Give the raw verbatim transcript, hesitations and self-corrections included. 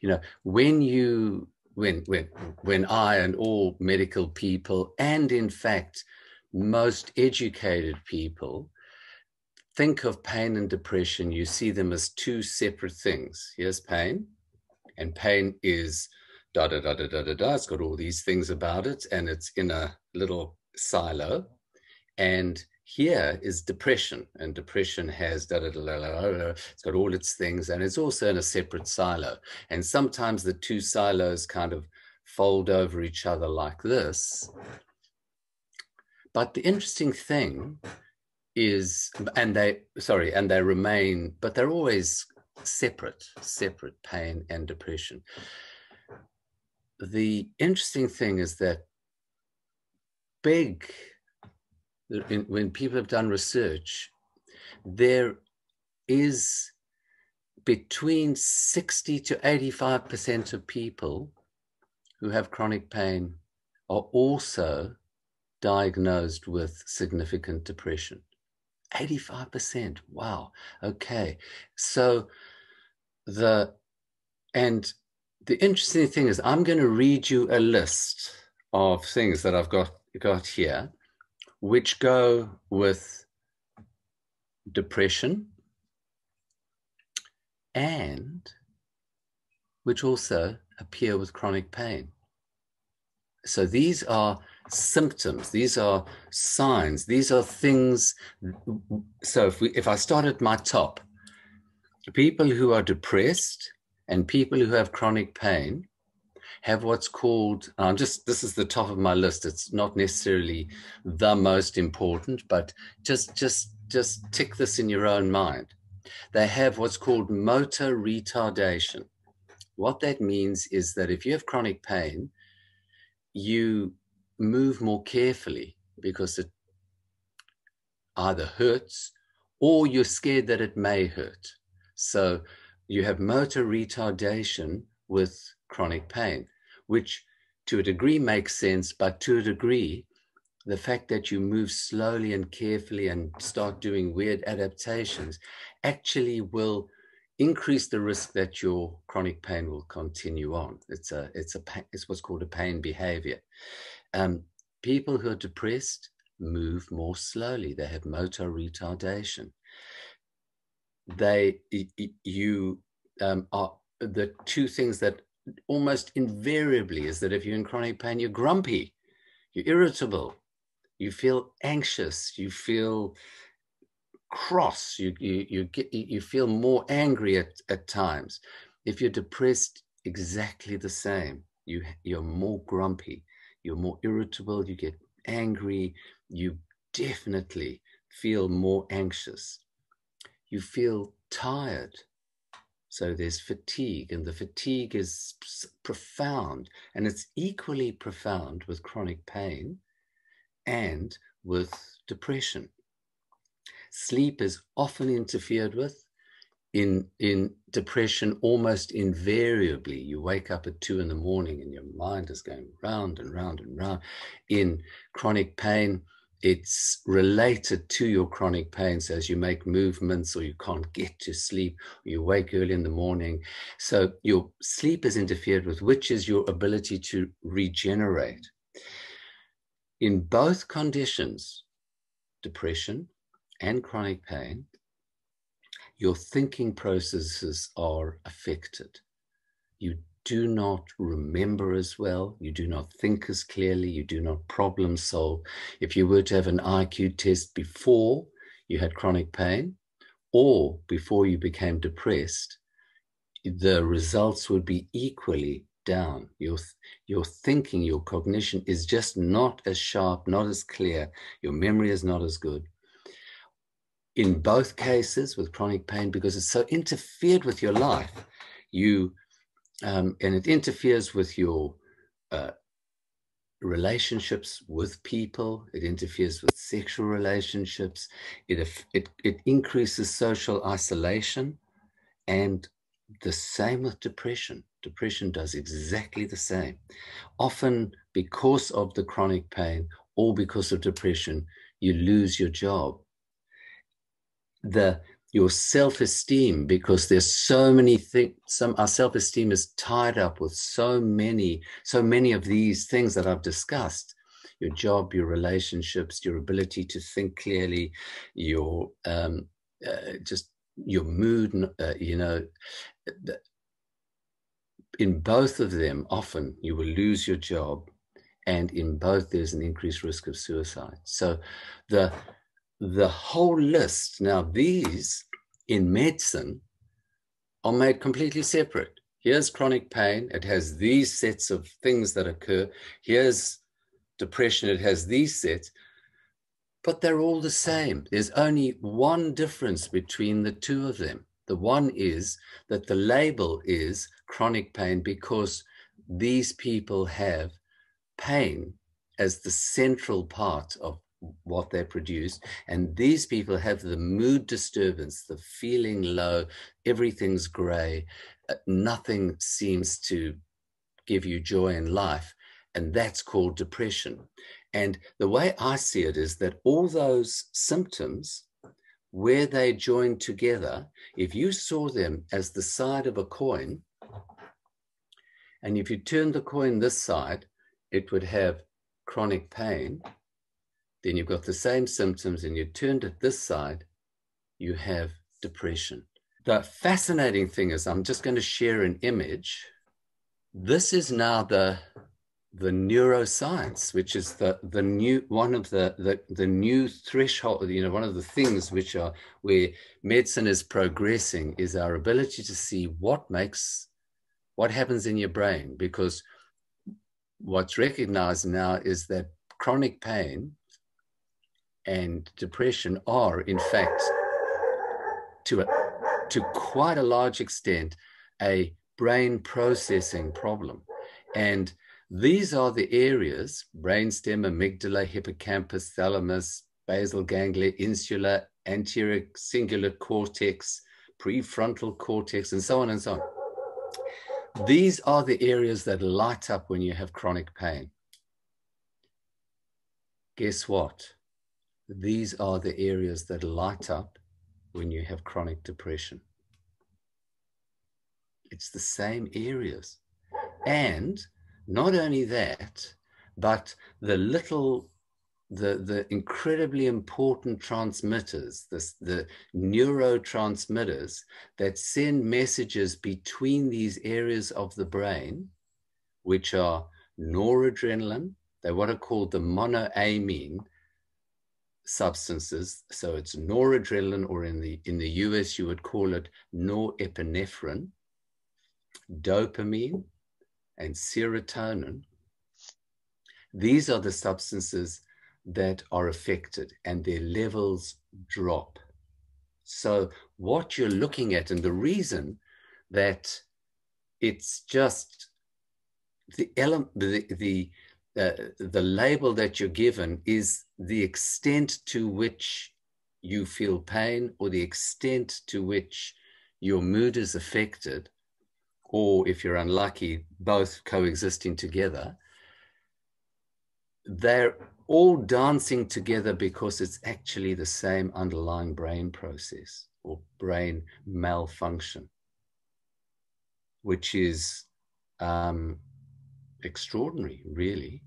You know, when you, when, when, when I and all medical people, and in fact, most educated people think of pain and depression, you see them as two separate things. Here's pain, and pain is da da da da da da da. It's got all these things about it, and it's in a little silo. And here is depression, and depression has da da da da da da. It's got all its things, and it's also in a separate silo. And sometimes the two silos kind of fold over each other like this. But the interesting thing is, and they, sorry, and they remain, but they're always separate, separate pain and depression. The interesting thing is that big, in, when people have done research, there is between sixty to eighty-five percent of people who have chronic pain are also diagnosed with significant depression. eighty-five percent. Wow. Okay. So the, and the interesting thing is, I'm going to read you a list of things that I've got, got here, which go with depression and which also appear with chronic pain. So these are symptoms, these are signs, these are things. So if, we, if I start at my top, people who are depressed and people who have chronic pain have what's called, um, just this is the top of my list, it's not necessarily the most important, but just, just, just tick this in your own mind. They have what's called motor retardation. What that means is that if you have chronic pain, you move more carefully because it either hurts or you're scared that it may hurt. So you have motor retardation with chronic pain, which to a degree makes sense, but to a degree, the fact that you move slowly and carefully and start doing weird adaptations actually will increase the risk that your chronic pain will continue on. It's a, it's a, it's what's called a pain behavior. Um, people who are depressed move more slowly. They have motor retardation. They, you um, are the two things that almost invariably is that if you're in chronic pain, you're grumpy, you're irritable, you feel anxious, you feel cross, you you you get you feel more angry at, at times. If you're depressed, exactly the same. You you're more grumpy, you're more irritable, you get angry, you definitely feel more anxious. You feel tired. So there's fatigue, and the fatigue is profound, and it's equally profound with chronic pain and with depression. Sleep is often interfered with. In, in depression, almost invariably, you wake up at two in the morning and your mind is going round and round and round. In chronic pain, it's related to your chronic pain. So as you make movements or you can't get to sleep, or you wake early in the morning. So your sleep is interfered with, which is your ability to regenerate. In both conditions, depression and chronic pain, your thinking processes are affected. You do not remember as well. You do not think as clearly. You do not problem solve. If you were to have an I Q test before you had chronic pain or before you became depressed, the results would be equally down. Your, your thinking, your cognition is just not as sharp, not as clear. Your memory is not as good. In both cases with chronic pain, because it's so interfered with your life, you um, and it interferes with your uh, relationships with people. It interferes with sexual relationships. It, it, it increases social isolation. And the same with depression. Depression does exactly the same. Often because of the chronic pain or because of depression, you lose your job. The your self-esteem, because there's so many things, some, our self-esteem is tied up with so many, so many of these things that I've discussed: your job, your relationships, your ability to think clearly, your, um, uh, just your mood, uh, you know, in both of them, often you will lose your job, and in both there's an increased risk of suicide. So the the whole list. Now, these in medicine are made completely separate. Here's chronic pain. It has these sets of things that occur. Here's depression. It has these sets, but they're all the same. There's only one difference between the two of them. The one is that the label is chronic pain because these people have pain as the central part of what they produce, and these people have the mood disturbance, the feeling low, everything's gray, nothing seems to give you joy in life, and that's called depression. And the way I see it is that all those symptoms, where they join together, if you saw them as the side of a coin, and if you turn the coin this side, it would have chronic pain. Then you've got the same symptoms, and you turned it this side, you have depression. The fascinating thing is, I'm just going to share an image. This is now the, the neuroscience, which is the, the new, one of the, the, the new threshold, you know, one of the things which are where medicine is progressing is our ability to see what makes, what happens in your brain, because what's recognized now is that chronic pain and depression are, in fact, to, a, to quite a large extent, a brain processing problem. And these are the areas, brainstem, amygdala, hippocampus, thalamus, basal ganglia, insula, anterior cingulate cortex, prefrontal cortex, and so on and so on. These are the areas that light up when you have chronic pain. Guess what? These are the areas that light up when you have chronic depression. It's the same areas. And not only that, but the little, the, the incredibly important transmitters, the, the neurotransmitters that send messages between these areas of the brain, which are noradrenaline, they're what are called the monoamine substances. So it's noradrenaline, or in the in the U S you would call it norepinephrine, dopamine, and serotonin. These are the substances that are affected, and their levels drop. So what you're looking at, and the reason that it's just the element, the, the Uh, the label that you're given is the extent to which you feel pain, or the extent to which your mood is affected, or if you're unlucky, both coexisting together. They're all dancing together because it's actually the same underlying brain process or brain malfunction, which is um, extraordinary, really.